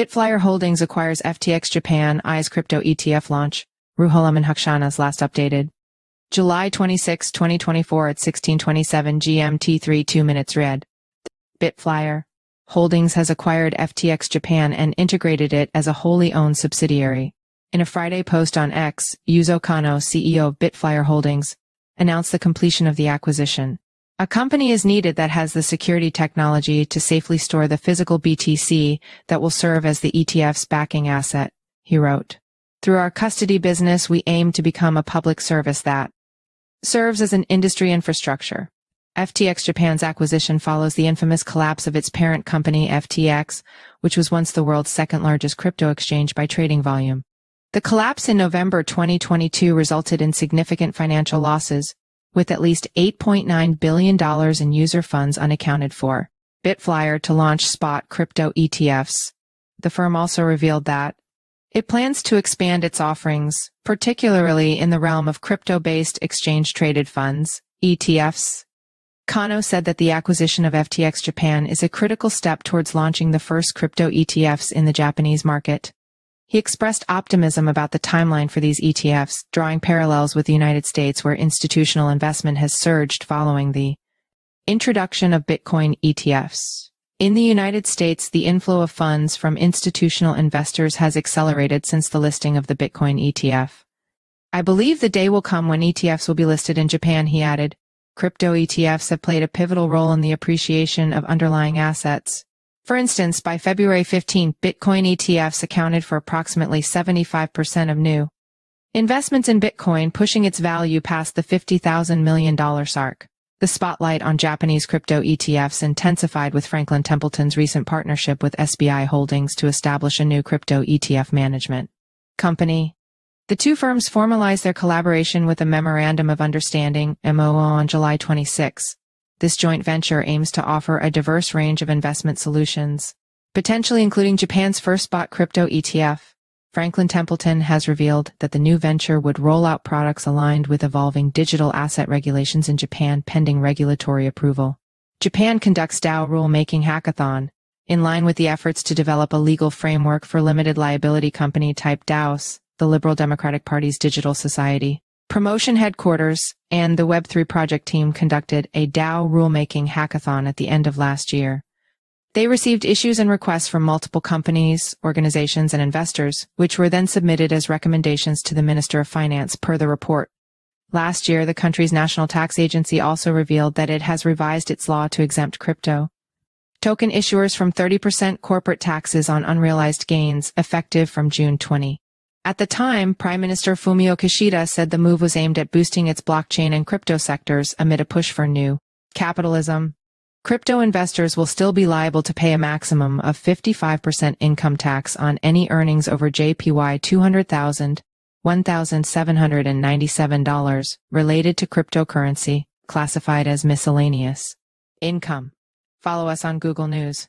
BitFlyer Holdings acquires FTX Japan, eyes crypto ETF launch. Ruholamin Haqshanas last updated July 26, 2024 at 16:27 GMT 32 minutes read. BitFlyer Holdings has acquired FTX Japan and integrated it as a wholly owned subsidiary. In a Friday post on X, Yuzo Kano, CEO of BitFlyer Holdings, announced the completion of the acquisition. A company is needed that has the security technology to safely store the physical BTC that will serve as the ETF's backing asset, he wrote. Through our custody business, we aim to become a public service that serves as an industry infrastructure. FTX Japan's acquisition follows the infamous collapse of its parent company FTX, which was once the world's second largest crypto exchange by trading volume. The collapse in November 2022 resulted in significant financial losses, with at least $8.9 billion in user funds unaccounted for. BitFlyer to launch spot crypto ETFs. The firm also revealed that it plans to expand its offerings, particularly in the realm of crypto-based exchange-traded funds, ETFs. Kano said that the acquisition of FTX Japan is a critical step towards launching the first crypto ETFs in the Japanese market. He expressed optimism about the timeline for these ETFs, drawing parallels with the United States where institutional investment has surged following the introduction of Bitcoin ETFs. In the United States, the inflow of funds from institutional investors has accelerated since the listing of the Bitcoin ETF. I believe the day will come when ETFs will be listed in Japan, he added. Crypto ETFs have played a pivotal role in the appreciation of underlying assets. For instance, by February 15, Bitcoin ETFs accounted for approximately 75% of new investments in Bitcoin, pushing its value past the $50,000 million mark. The spotlight on Japanese crypto ETFs intensified with Franklin Templeton's recent partnership with SBI Holdings to establish a new crypto ETF management company. The two firms formalized their collaboration with a Memorandum of Understanding (MOU) on July 26. This joint venture aims to offer a diverse range of investment solutions, potentially including Japan's first spot crypto ETF. Franklin Templeton has revealed that the new venture would roll out products aligned with evolving digital asset regulations in Japan pending regulatory approval. Japan conducts DAO rulemaking hackathon, in line with the efforts to develop a legal framework for limited liability company type DAOs, the Liberal Democratic Party's Digital Society Promotion Headquarters, and the Web3 project team conducted a DAO rulemaking hackathon at the end of last year. They received issues and requests from multiple companies, organizations, and investors, which were then submitted as recommendations to the Minister of Finance per the report. Last year, the country's National Tax Agency also revealed that it has revised its law to exempt crypto token issuers from 30% corporate taxes on unrealized gains, effective from June 20. At the time, Prime Minister Fumio Kishida said the move was aimed at boosting its blockchain and crypto sectors amid a push for new capitalism. Crypto investors will still be liable to pay a maximum of 55% income tax on any earnings over JPY 200,000, $1,797, related to cryptocurrency, classified as miscellaneous income. Follow us on Google News.